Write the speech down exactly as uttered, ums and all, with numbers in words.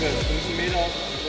fünf Meter.